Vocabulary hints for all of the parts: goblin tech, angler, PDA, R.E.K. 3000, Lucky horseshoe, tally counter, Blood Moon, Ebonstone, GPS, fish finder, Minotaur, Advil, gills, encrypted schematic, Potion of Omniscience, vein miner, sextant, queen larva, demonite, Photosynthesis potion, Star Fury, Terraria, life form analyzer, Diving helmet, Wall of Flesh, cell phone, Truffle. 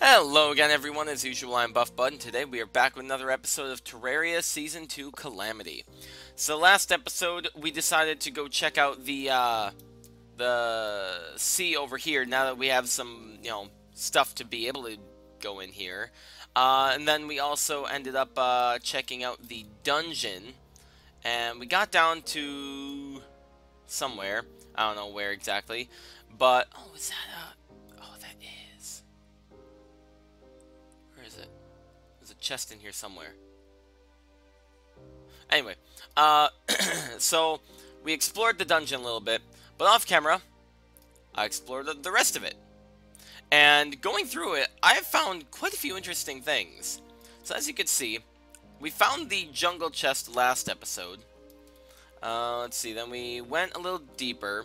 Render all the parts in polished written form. Hello again everyone, as usual I'm BuffBud, and today we are back with another episode of Terraria Season 2 Calamity. So last episode we decided to go check out the sea over here, now that we have some, you know, stuff to be able to go in here. And then we also ended up checking out the dungeon, and we got down to somewhere, I don't know where exactly, but, oh, is that a... chest in here somewhere. Anyway, so we explored the dungeon a little bit, but off camera I explored the rest of it, and going through it I have found quite a few interesting things. So as you can see, we found the jungle chest last episode. Let's see, then we went a little deeper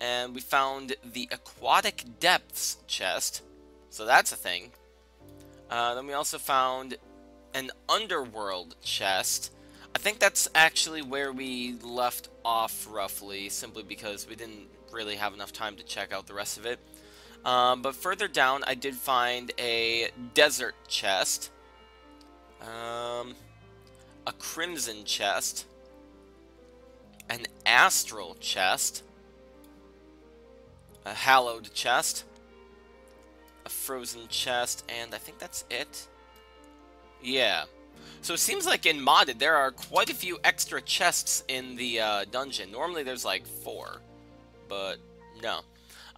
and we found the aquatic depths chest, so that's a thing. Then we also found an underworld chest. I think that's actually where we left off roughly, simply because we didn't really have enough time to check out the rest of it. But further down I did find a desert chest, a crimson chest, an astral chest, a hallowed chest, a frozen chest, and I think that's it. Yeah. So it seems like in modded there are quite a few extra chests in the dungeon. Normally there's like 4, but no.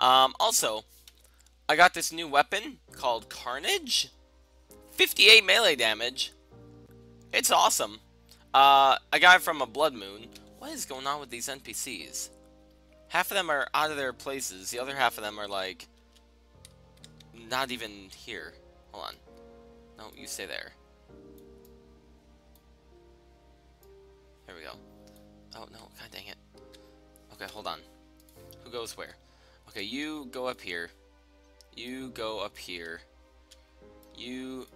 Also, I got this new weapon called Carnage. 58 melee damage. It's awesome. I got it from a Blood Moon. What is going on with these NPCs? Half of them are out of their places. The other half of them are like... not even here. Hold on. No, you stay there. There we go. Oh, no. God dang it. Okay, hold on. Who goes where? Okay, you go up here. You go up here. You...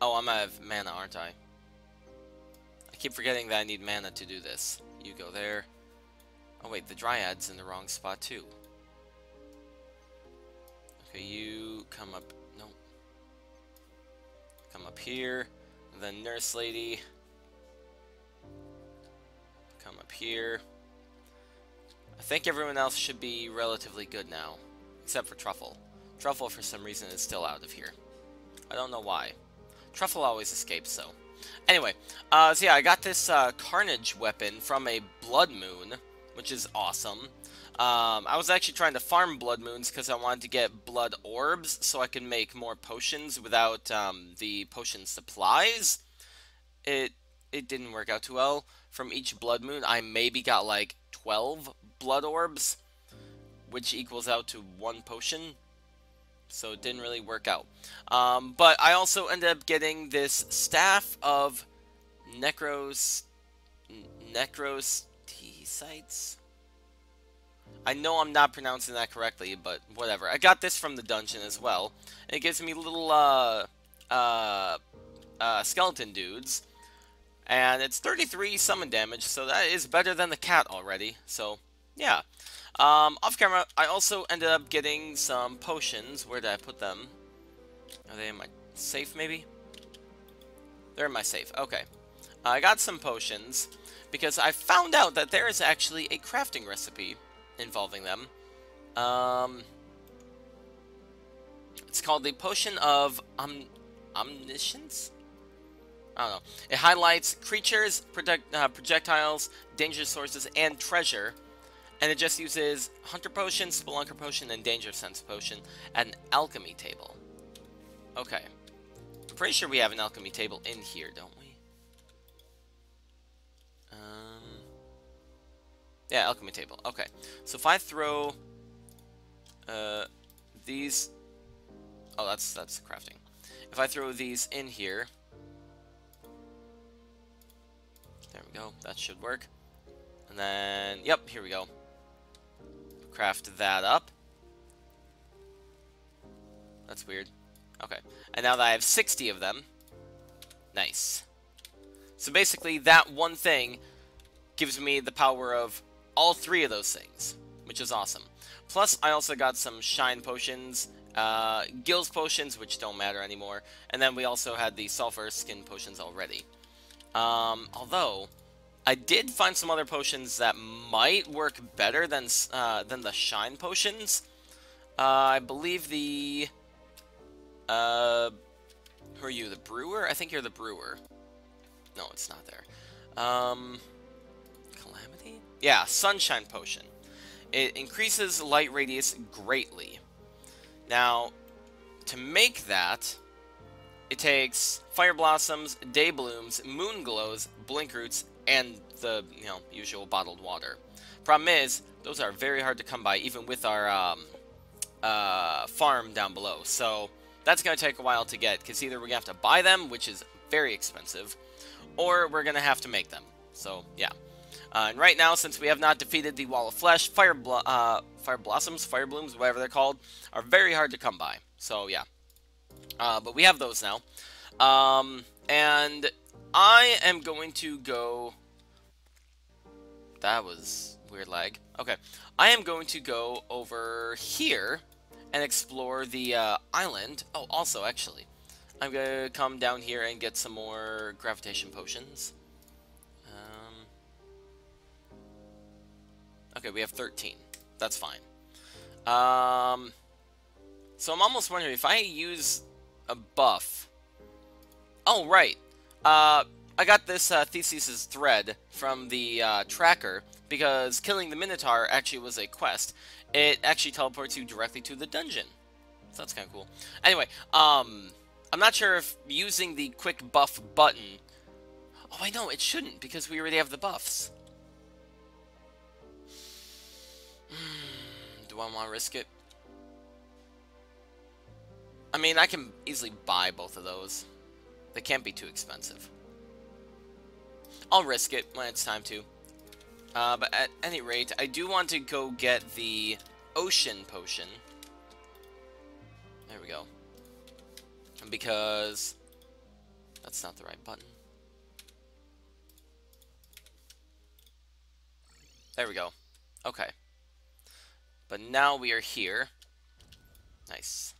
Oh, I'm out of mana, aren't I? I keep forgetting that I need mana to do this. You go there. Oh wait, the Dryad's in the wrong spot too. Okay, you come up, no. Come up here, then Nurse Lady. Come up here. I think everyone else should be relatively good now, except for Truffle. Truffle for some reason is still out of here. I don't know why. Truffle always escapes, so. Anyway, so yeah, I got this Carnage weapon from a Blood Moon, which is awesome. I was actually trying to farm Blood Moons because I wanted to get blood orbs so I can make more potions without the potion supplies. It didn't work out too well. From each Blood Moon, I maybe got like 12 blood orbs, which equals out to 1 potion. So it didn't really work out. But I also ended up getting this Staff of Necros... Sites. I know I'm not pronouncing that correctly, but whatever. I got this from the dungeon as well. It gives me little skeleton dudes, and it's 33 summon damage, so that is better than the cat already. So yeah. Off camera, I also ended up getting some potions. Where did I put them? Are they in my safe? Maybe they're in my safe. Okay. I got some potions because I found out that there is actually a crafting recipe involving them. It's called the Potion of Omniscience? I don't know. It highlights creatures, projectiles, danger sources, and treasure. And it just uses Hunter Potion, Spelunker Potion, and Danger Sense Potion at an alchemy table. Okay. Pretty sure we have an alchemy table in here, don't we? Yeah, alchemy table. Okay, so if I throw these, oh, that's crafting. If I throw these in here, there we go. That should work. And then, yep, here we go. Craft that up. That's weird. Okay, and now that I have 60 of them, nice. So basically, that one thing gives me the power of all 3 of those things. which is awesome. Plus, I also got some shine potions, gills potions, which don't matter anymore, and then we also had the sulfur skin potions already. Although, I did find some other potions that might work better than the shine potions. I believe the... who are you, the brewer? I think you're the brewer. No, it's not there. Calamity? Yeah, sunshine potion. It increases light radius greatly. Now, to make that, it takes fire blossoms, day blooms, moon glows, blink roots, and the usual bottled water. Problem is, those are very hard to come by, even with our farm down below. So that's going to take a while to get, because either we're going to have to buy them, which is very expensive, or we're going to have to make them. So yeah. And right now, since we have not defeated the Wall of Flesh, fire blossoms, fire blooms, whatever they're called, are very hard to come by. So yeah. But we have those now. And I am going to go... That was weird lag. Okay. I am going to go over here and explore the island. Oh, also, actually, I'm going to come down here and get some more gravitation potions. Okay, we have 13. That's fine. So I'm almost wondering if I use a buff. Oh, right. I got this Theseus' thread from the tracker, because killing the Minotaur actually was a quest. It actually teleports you directly to the dungeon. So that's kind of cool. Anyway, I'm not sure if using the quick buff button... Oh, I know, it shouldn't, because we already have the buffs. Do I want to risk it? I mean, I can easily buy both of those. They can't be too expensive. I'll risk it when it's time to. But at any rate, I do want to go get the ocean potion. There we go. Because... That's not the right button. There we go. Okay. But now we are here. Nice.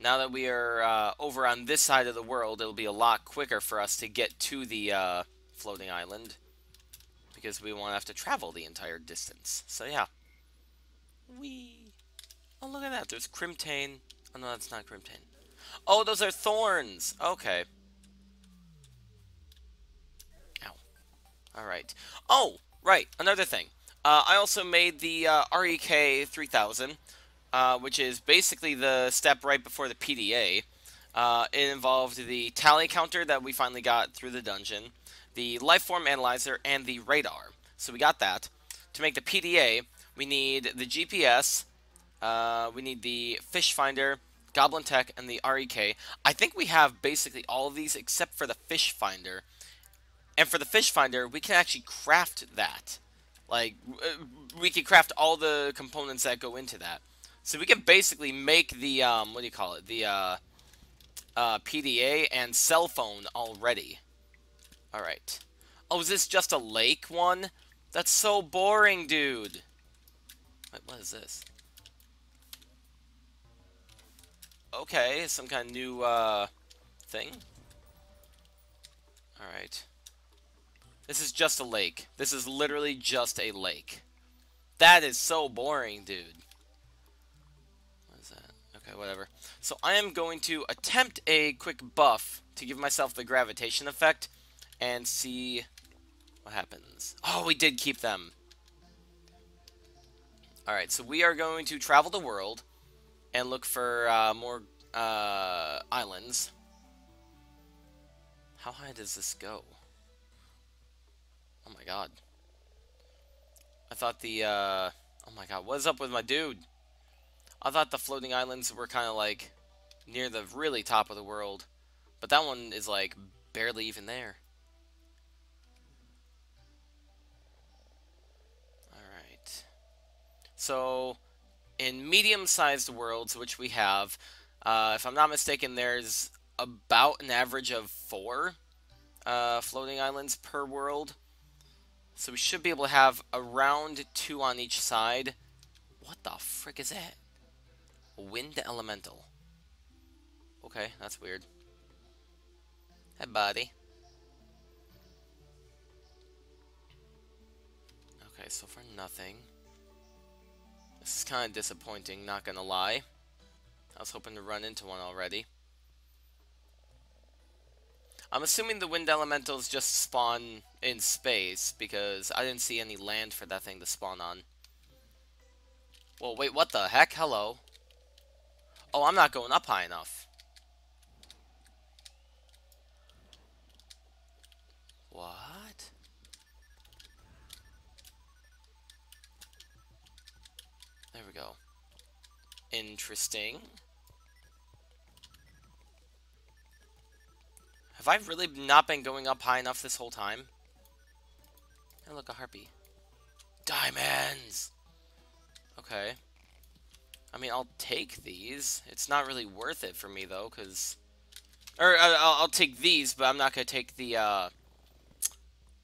Now that we are over on this side of the world, it'll be a lot quicker for us to get to the floating island, because we won't have to travel the entire distance. So yeah. Whee! Oh, look at that. There's crimtane. Oh, no, that's not crimtane. Oh, those are thorns! Okay. Ow. Alright. Oh! Right, another thing. I also made the R.E.K. 3000, which is basically the step right before the PDA. It involved the tally counter that we finally got through the dungeon, the life form analyzer, and the radar. So we got that. To make the PDA, we need the GPS, we need the fish finder, goblin tech, and the R.E.K. I think we have basically all of these except for the fish finder. And for the fish finder, we can actually craft that. Like, we can craft all the components that go into that. So we can basically make the, what do you call it? The PDA and cell phone already. Alright. Oh, is this just a lake one? That's so boring, dude. Wait, what is this? Okay, some kind of new thing. Alright. This is just a lake. This is literally just a lake. That is so boring, dude. What is that? Okay, whatever. So I am going to attempt a quick buff to give myself the gravitation effect and see what happens. Oh, we did keep them. Alright, so we are going to travel the world and look for more islands. How high does this go? Oh my god. I thought the, oh my god, what is up with my dude? I thought the floating islands were kind of like near the really top of the world. But that one is like barely even there. Alright. So, in medium-sized worlds, which we have, if I'm not mistaken, there's about an average of 4 floating islands per world. So we should be able to have around 2 on each side. What the frick is that? A wind elemental. Okay, that's weird. Hey, buddy. Okay, so far nothing. This is kind of disappointing, not gonna lie. I was hoping to run into one already. I'm assuming the wind elementals just spawn in space, because I didn't see any land for that thing to spawn on. Well, wait, what the heck? Hello. Oh, I'm not going up high enough. What? There we go. Interesting. Have I really not been going up high enough this whole time? Oh, look, a harpy. Diamonds! Okay. I mean, I'll take these. It's not really worth it for me, though, because... Or, I'll take these, but I'm not going to take the,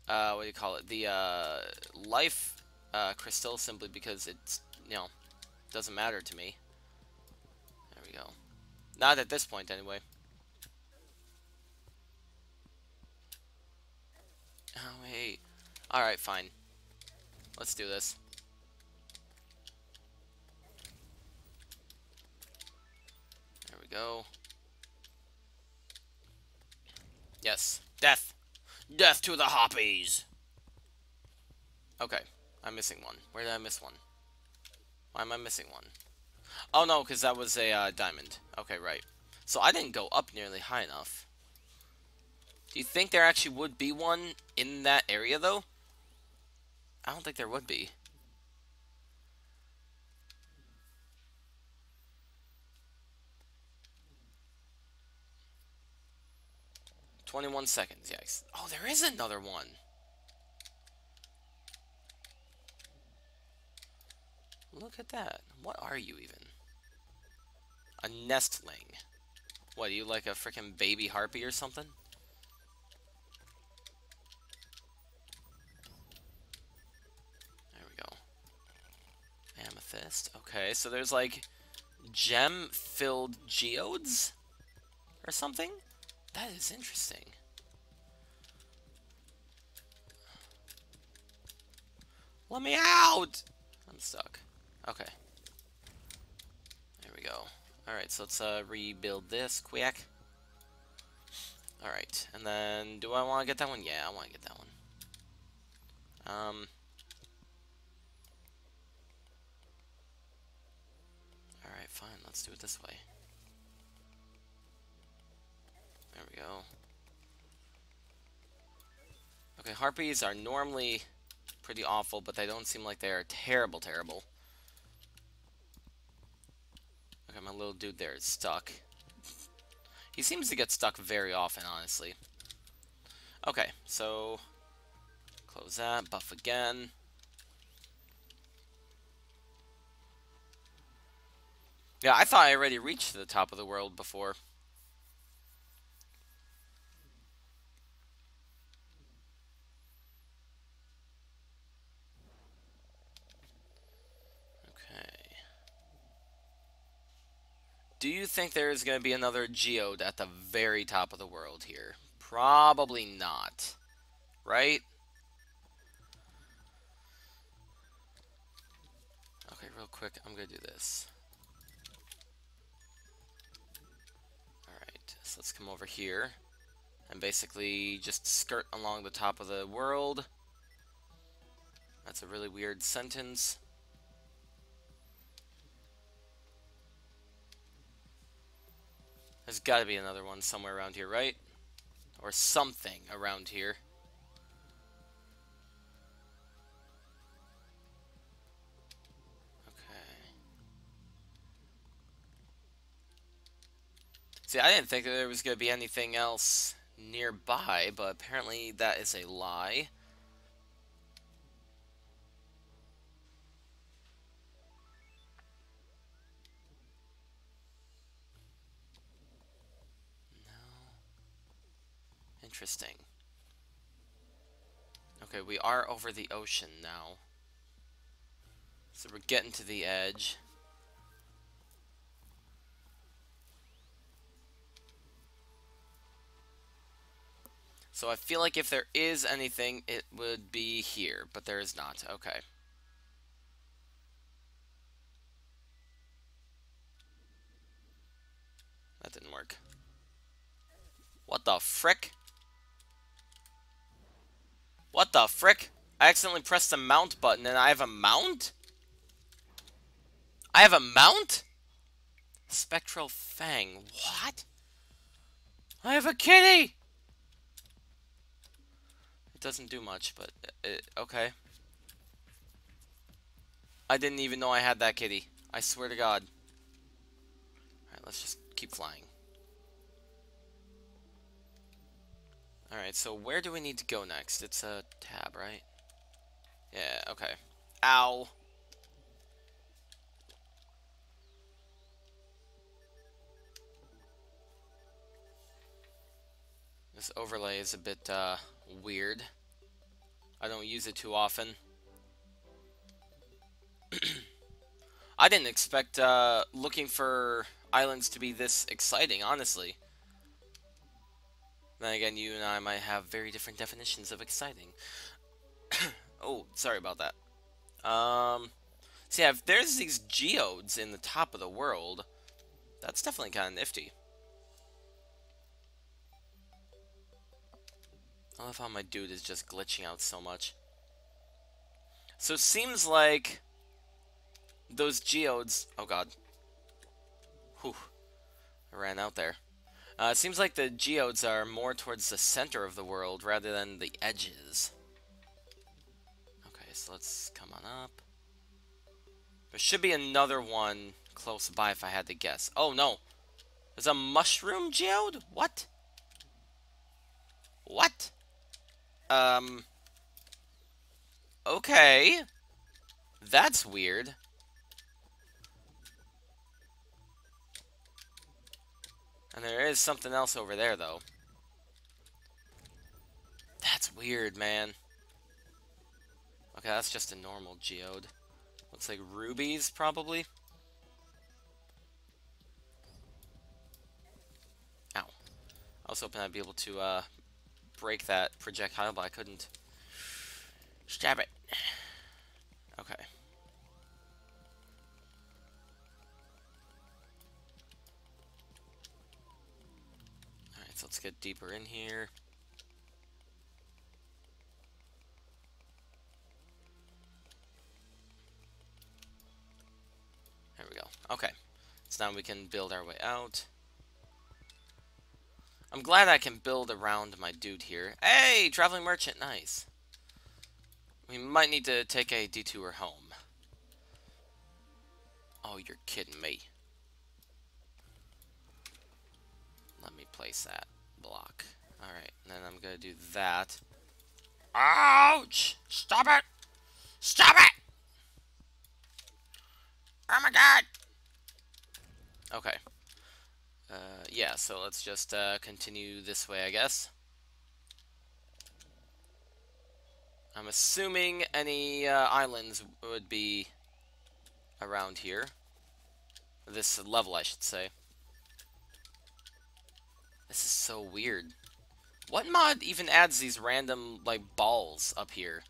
what do you call it? The, life, crystal, simply because it's, you know, doesn't matter to me. There we go. Not at this point, anyway. Oh, wait. Alright, fine. Let's do this. There we go. Yes. Death! Death to the hoppies! Okay. I'm missing one. Where did I miss one? Why am I missing one? Oh, no, because that was a diamond. Okay, right. So I didn't go up nearly high enough. Do you think there actually would be one in that area, though? I don't think there would be. Twenty-one seconds, yikes. Oh, there is another one. Look at that. What are you even? A nestling. What, are you like a freaking baby harpy or something? There we go. Amethyst. Okay, so there's like gem-filled geodes or something? That is interesting. Let me out! I'm stuck. Okay. There we go. Alright, so let's rebuild this quick. Alright, and then do I want to get that one? Yeah, I want to get that one. Alright, fine. Let's do it this way. There we go. Okay, harpies are normally pretty awful, but they don't seem like they are terrible, terrible. Okay, my little dude there is stuck. He seems to get stuck very often, honestly. Okay, so... Close that, buff again. Yeah, I thought I already reached the top of the world before. Do you think there is going to be another geode at the very top of the world here? Probably not. Right? Okay, real quick, I'm going to do this. Alright, so let's come over here. And basically just skirt along the top of the world. That's a really weird sentence. There's got to be another one somewhere around here, right? Or something around here. Okay. See, I didn't think that there was going to be anything else nearby, but apparently that is a lie. Interesting. Okay, we are over the ocean now. So we're getting to the edge. So I feel like if there is anything, it would be here, but there is not. Okay. That didn't work. What the frick? What the frick? I accidentally pressed the mount button and I have a mount? I have a mount? Spectral Fang. What? I have a kitty! It doesn't do much, but okay. I didn't even know I had that kitty. I swear to God. Alright, let's just keep flying. Alright, so where do we need to go next? It's a tab, right? Yeah, okay. Ow! This overlay is a bit, weird. I don't use it too often. I didn't expect looking for islands to be this exciting, honestly. Then again, you and I might have very different definitions of exciting. Oh, sorry about that. See, if there's these geodes in the top of the world, that's definitely kind of nifty. I love how my dude is just glitching out so much. So it seems like those geodes... Oh god. Whew. I ran out there. It seems like the geodes are more towards the center of the world rather than the edges. Okay, so let's come on up. There should be another one close by if I had to guess. Oh no! There's a mushroom geode? What? What? Okay. That's weird. And there is something else over there, though. That's weird, man. Okay, that's just a normal geode. Looks like rubies, probably. Ow. I was hoping I'd be able to, break that projectile, but I couldn't. Stab it. Okay. Alright, so let's get deeper in here. There we go. Okay. So now we can build our way out. I'm glad I can build around my dude here. Hey, traveling merchant, nice. We might need to take a detour home. Oh, you're kidding me. Let me place that block. Alright, then I'm gonna do that. Ouch! Stop it! Stop it! Oh my god! Okay. Yeah, so let's just continue this way, I guess. I'm assuming any islands would be around here. This level, I should say. This is so weird. What mod even adds these random, like, balls up here?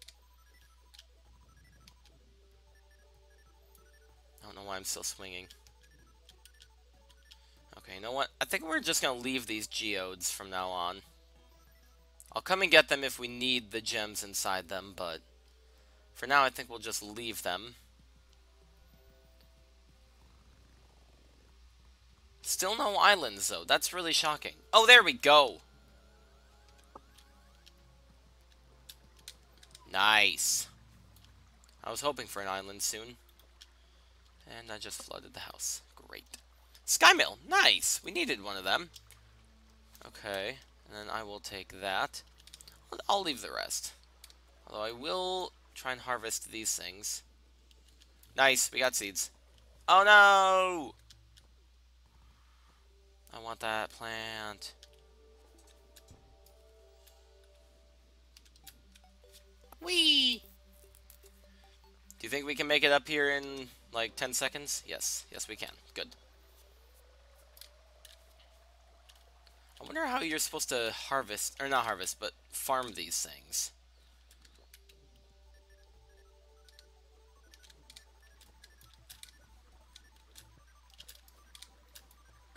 I don't know why I'm still swinging. Okay, you know what? I think we're just going to leave these geodes from now on. I'll come and get them if we need the gems inside them, but for now I think we'll just leave them. Still no islands, though. That's really shocking. Oh, there we go! Nice. I was hoping for an island soon. And I just flooded the house. Great. Sky Mill! Nice! We needed one of them. Okay, and then I will take that. I'll leave the rest. Although I will try and harvest these things. Nice! We got seeds. Oh no! I want that plant. Whee! Do you think we can make it up here in, like, 10 seconds? Yes. Yes, we can. Good. I wonder how you're supposed to harvest, or not harvest, but farm these things.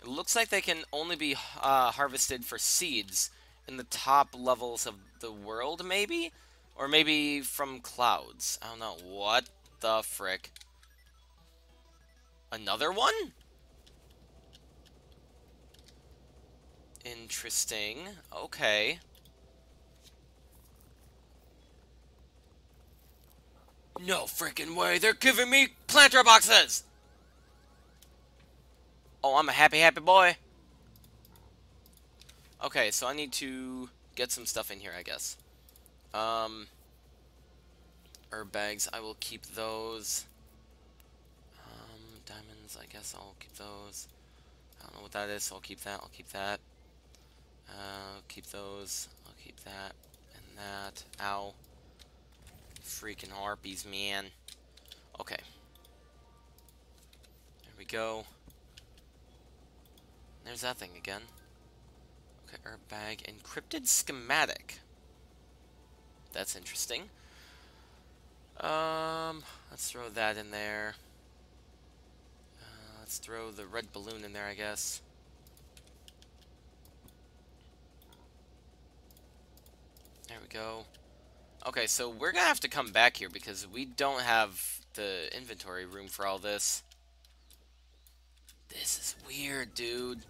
It looks like they can only be harvested for seeds in the top levels of the world, maybe? Or maybe from clouds. I don't know. What the frick? Another one? Interesting. Okay. No freaking way! They're giving me planter boxes! Oh, I'm a happy, happy boy. Okay, so I need to get some stuff in here, I guess. Herb bags, I will keep those. Diamonds, I guess I'll keep those. I don't know what that is, so I'll keep that, I'll keep that. I'll keep those, I'll keep that, and that. Ow. Freaking harpies, man. Okay. There we go. There's that thing again. Okay, herb bag. Encrypted schematic. That's interesting. Let's throw that in there. Let's throw the red balloon in there, I guess. There we go. Okay, so we're gonna have to come back here because we don't have the inventory room for all this. This is weird, dude.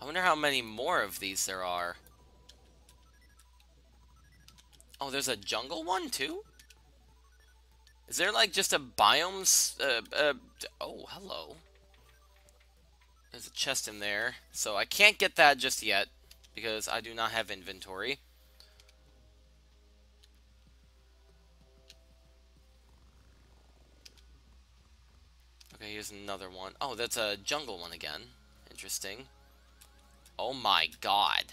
I wonder how many more of these there are. Oh, there's a jungle one, too? Is there, like, just a biome... oh, hello. There's a chest in there. So I can't get that just yet, because I do not have inventory. Okay, here's another one. Oh, that's a jungle one again. Interesting. Oh my god.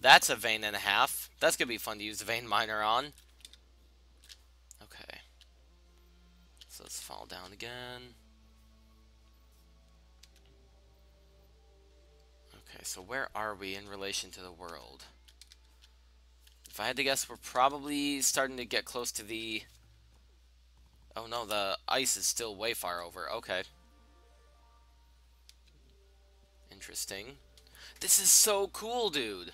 That's a vein and a half. That's gonna be fun to use the vein miner on. Okay. So let's fall down again. Okay, so where are we in relation to the world? If I had to guess, we're probably starting to get close to the... Oh no, the ice is still way far over. Okay. Interesting. This is so cool, dude.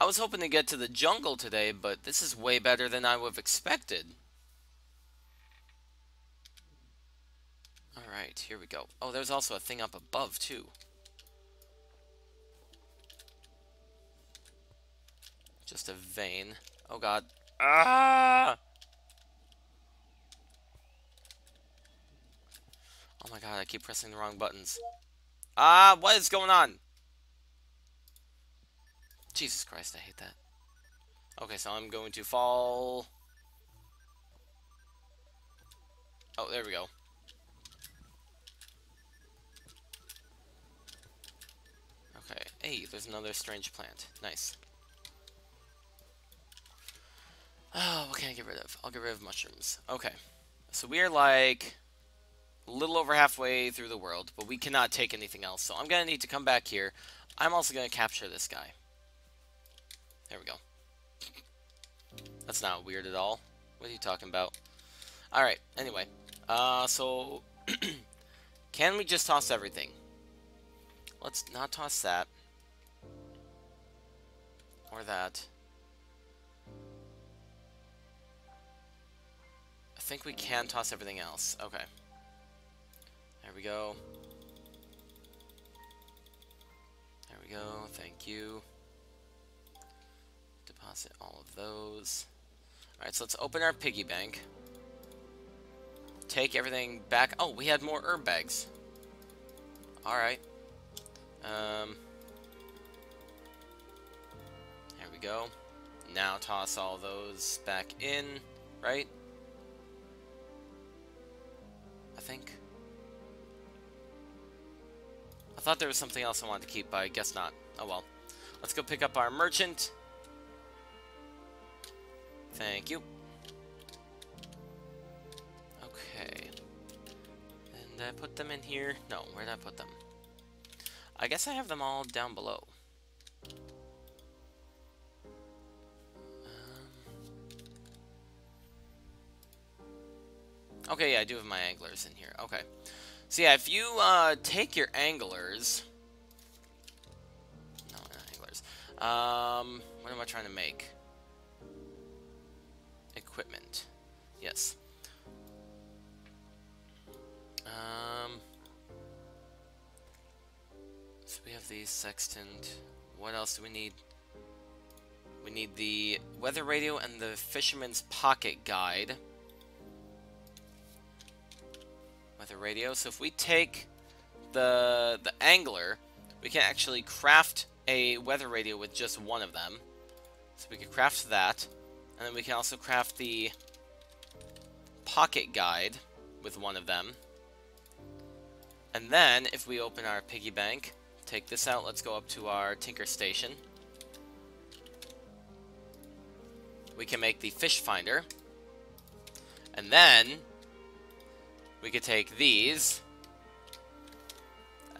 I was hoping to get to the jungle today, but this is way better than I would have expected. Alright, here we go. Oh, there's also a thing up above, too. Just a vein. Oh god. Ah! Oh my god, I keep pressing the wrong buttons. Ah, what is going on? Jesus Christ, I hate that. Okay, so I'm going to fall. Oh, there we go. Okay, hey, there's another strange plant. Nice. Oh, what can I get rid of? I'll get rid of mushrooms. Okay. So we are like a little over halfway through the world, but we cannot take anything else. So I'm going to need to come back here. I'm also going to capture this guy. There we go. That's not weird at all. What are you talking about? Alright, anyway. So, can we just toss everything? Let's not toss that. Or that. I think we can toss everything else. Okay. There we go. There we go. Thank you. Deposit all of those. Alright, so let's open our piggy bank. Take everything back. Oh, we had more herb bags. Alright. There we go. Now toss all those back in, right? I think. I thought there was something else I wanted to keep, but I guess not. Oh well. Let's go pick up our merchant. Thank you. Okay. And did I put them in here? No, where did I put them? I guess I have them all down below. Okay, yeah, I do have my anglers in here. Okay. So yeah, if you take your anglers... No, not anglers. What am I trying to make? Equipment. Yes. So we have these, sextant. What else do we need? We need the weather radio and the fisherman's pocket guide. Weather radio. So if we take the angler, we can actually craft a weather radio with just one of them. So we can craft that. And then we can also craft the pocket guide with one of them. And then, if we open our piggy bank, take this out, let's go up to our tinker station. We can make the fish finder. And then, we could take these.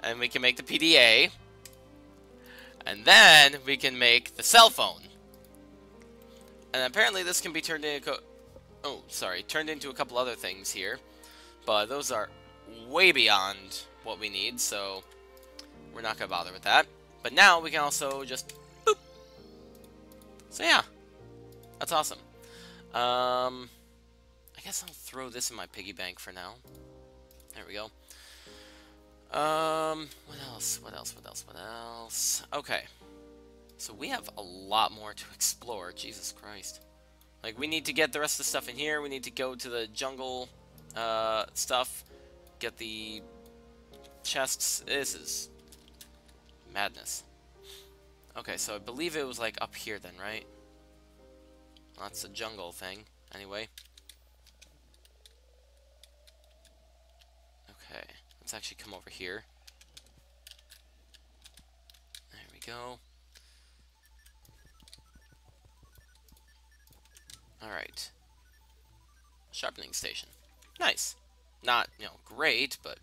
And we can make the PDA. And then, we can make the cell phone. And apparently this can be turned into... Oh, sorry. Turned into a couple other things here. But those are way beyond what we need, so we're not going to bother with that. But now we can also just... Boop! So yeah. That's awesome. I guess I'll throw this in my piggy bank for now. There we go. What else? What else? What else? What else? Okay. So we have a lot more to explore. Jesus Christ. Like, we need to get the rest of the stuff in here. We need to go to the jungle stuff. Get the chests. This is madness. Okay, so I believe it was, like, up here then, right? That's a jungle thing. Anyway. Okay. Let's actually come over here. There we go. Alright. Sharpening station. Nice. Not, you know, great, but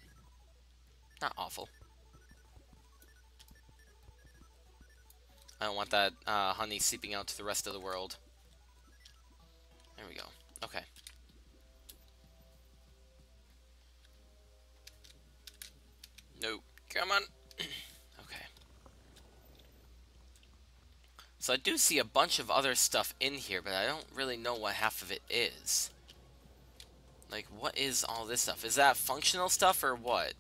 not awful. I don't want that honey seeping out to the rest of the world. There we go. Okay. No. Come on. Okay. So I do see a bunch of other stuff in here, but I don't really know what half of it is. Like, what is all this stuff? Is that functional stuff or what?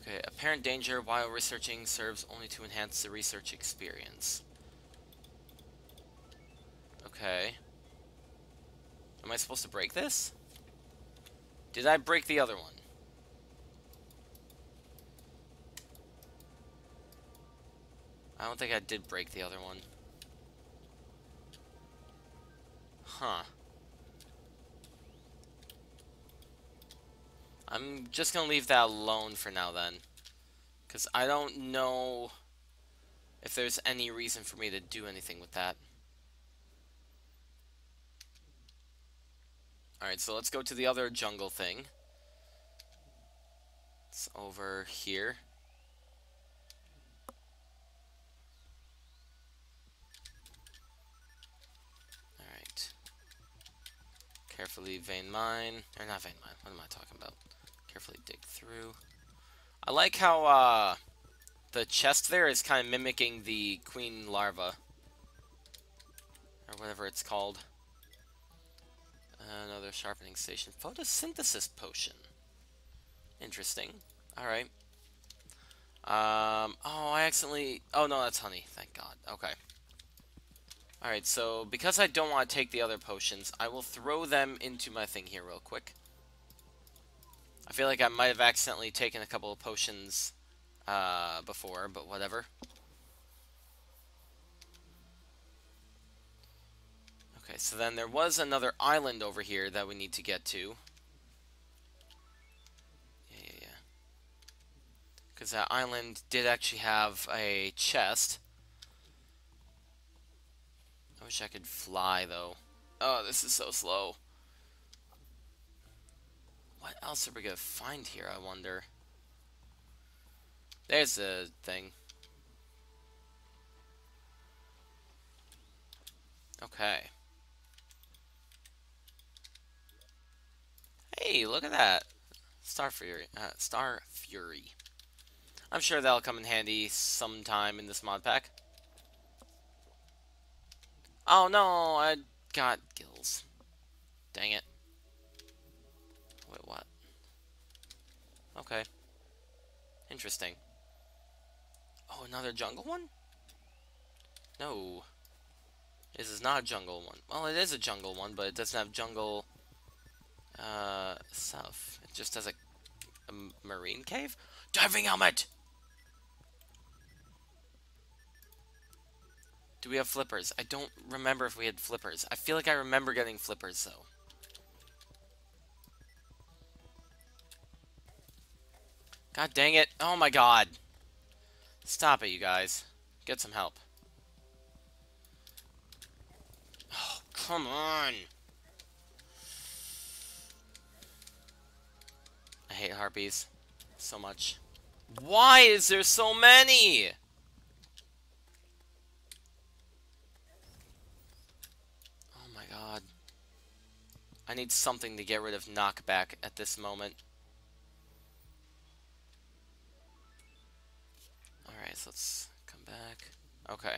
Okay, apparent danger while researching serves only to enhance the research experience. Okay. Am I supposed to break this? Did I break the other one? I don't think I did break the other one. Huh. I'm just going to leave that alone for now then. Because I don't know if there's any reason for me to do anything with that. Alright, so let's go to the other jungle thing. It's over here. Carefully vein mine, or not vein mine, what am I talking about? Carefully dig through. I like how the chest there is kind of mimicking the queen larva. Or whatever it's called. Another sharpening station. Photosynthesis potion. Interesting. Alright. Oh, I accidentally... Oh no, that's honey, thank God. Okay. Alright, so because I don't want to take the other potions, I will throw them into my thing here real quick. I feel like I might have accidentally taken a couple of potions before, but whatever. Okay, so then there was another island over here that we need to get to. Yeah. Because that island did actually have a chest. I wish I could fly, though. Oh, this is so slow. What else are we going to find here, I wonder? There's the thing. Okay. Hey, look at that. Star Fury. I'm sure that'll come in handy sometime in this mod pack. Oh no, I got gills. Dang it. Wait, what? Okay. Interesting. Oh, another jungle one? No. This is not a jungle one. Well, it is a jungle one, but it doesn't have jungle stuff. It just has a marine cave? Diving helmet! Do we have flippers? I don't remember if we had flippers. I feel like I remember getting flippers, though. God dang it. Oh my god. Stop it, you guys. Get some help. Oh, come on. I hate harpies so much. Why is there so many? Oh my god. I need something to get rid of knockback at this moment. Alright, so let's come back. Okay.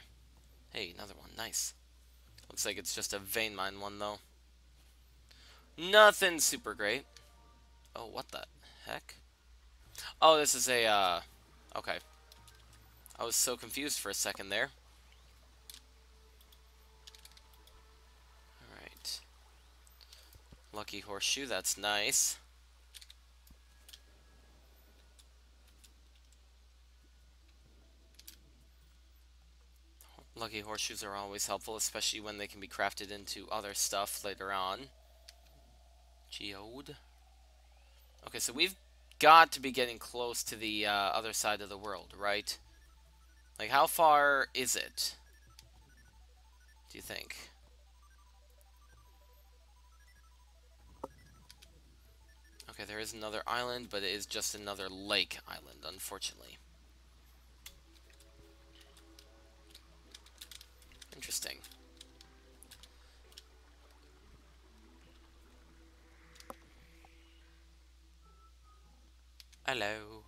Hey, another one. Nice. Looks like it's just a vein mine one, though. Nothing super great. Oh, what the heck? Oh, this is a, okay. I was so confused for a second there. Alright. Lucky horseshoe, that's nice. Lucky horseshoes are always helpful, especially when they can be crafted into other stuff later on. Geode. Okay, so we've got to be getting close to the other side of the world, right? Like, how far is it? Do you think? Okay, there is another island, but it is just another lake island, unfortunately. Interesting. Hello.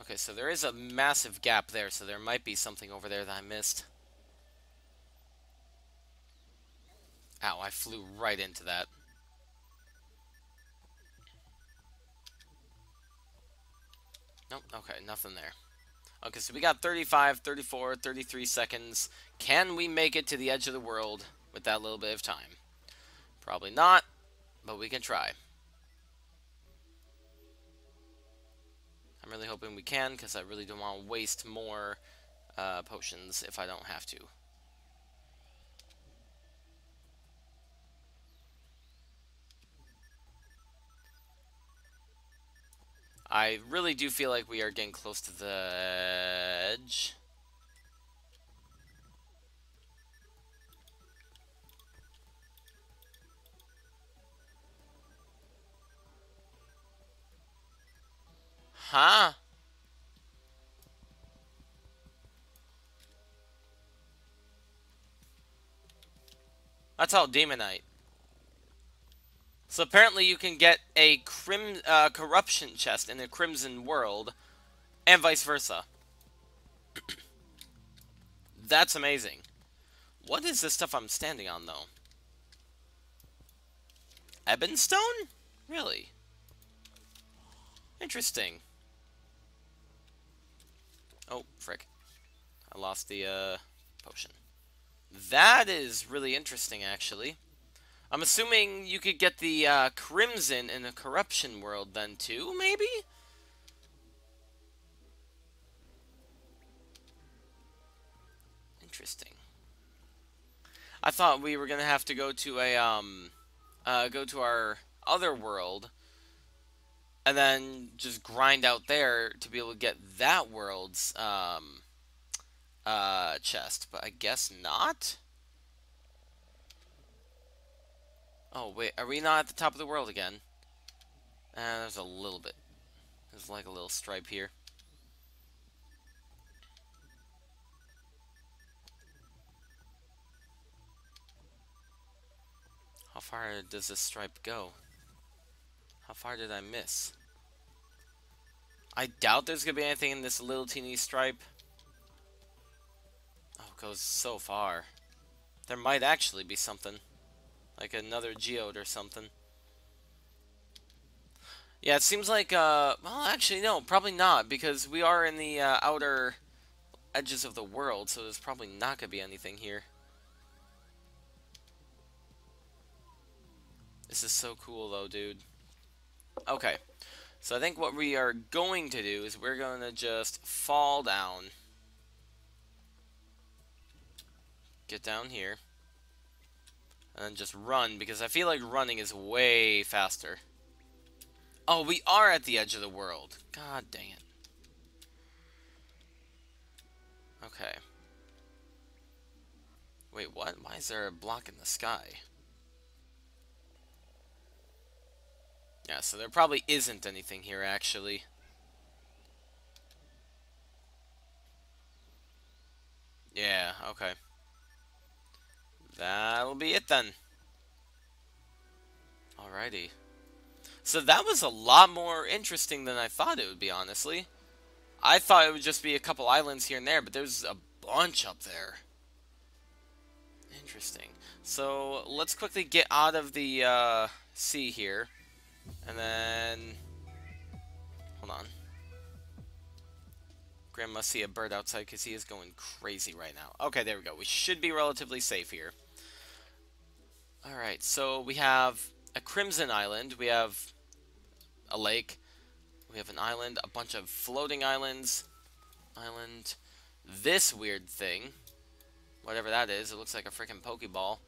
Okay, so there is a massive gap there, so there might be something over there that I missed. Ow, I flew right into that. Nope, okay, nothing there. Okay, so we got 35, 34, 33 seconds. Can we make it to the edge of the world with that little bit of time? Probably not, but we can try. I'm really hoping we can, because I really don't want to waste more potions if I don't have to. I really do feel like we are getting close to the edge. Huh? That's all demonite. So apparently you can get a corruption chest in a Crimson World, and vice versa. That's amazing. What is this stuff I'm standing on, though? Ebonstone? Really? Interesting. Oh, frick. I lost the potion. That is really interesting, actually. I'm assuming you could get the Crimson in a Corruption World then, too, maybe? Interesting. I thought we were gonna have to go to a go to our other world and then just grind out there to be able to get that world's chest, but I guess not. Oh wait, are we not at the top of the world again? There's a little bit. There's like a little stripe here. How far does this stripe go? How far did I miss? I doubt there's gonna be anything in this little teeny stripe. Oh, it goes so far. There might actually be something. Like another geode or something. Yeah, it seems like, well, actually, no, probably not, because we are in the outer edges of the world, so there's probably not gonna be anything here. This is so cool, though, dude. Okay, so I think what we are going to do is we're going to just fall down. Get down here. And then just run, because I feel like running is way faster. Oh, we are at the edge of the world. God dang it. Okay. Wait, what? Why is there a block in the sky? Yeah, so there probably isn't anything here, actually. Yeah, okay. That'll be it, then. Alrighty. So that was a lot more interesting than I thought it would be, honestly. I thought it would just be a couple islands here and there, but there's a bunch up there. Interesting. So, let's quickly get out of the sea here. And then, hold on. Graham must see a bird outside because he is going crazy right now. Okay, there we go. We should be relatively safe here. Alright, so we have a crimson island. We have a lake. We have an island. A bunch of floating islands. Island. This weird thing. Whatever that is. It looks like a freaking Pokeball.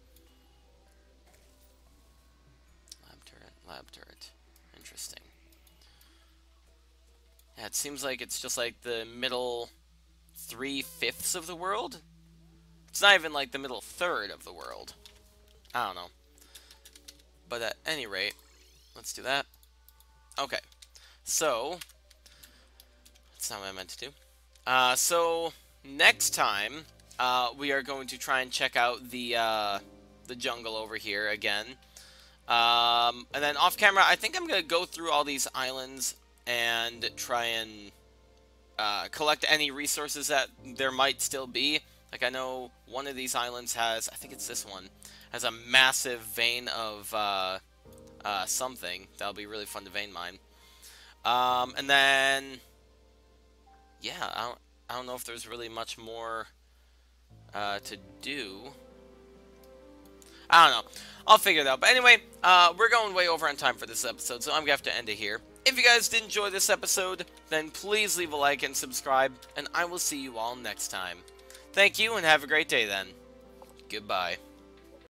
Lab turret. Interesting. Yeah, it seems like it's just like the middle 3/5 of the world. It's not even like the middle third of the world. I don't know. But at any rate, let's do that. Okay. So, that's not what I meant to do. So, next time, we are going to try and check out the jungle over here again. And then off camera, I think I'm going to go through all these islands and try and collect any resources that there might still be. Like I know one of these islands has, I think it's this one, has a massive vein of something. That'll be really fun to vein mine. And then, yeah, I don't know if there's really much more to do. I don't know. I'll figure it out. But anyway, we're going way over on time for this episode, so I'm going to have to end it here. If you guys did enjoy this episode, then please leave a like and subscribe, and I will see you all next time. Thank you, and have a great day then. Goodbye.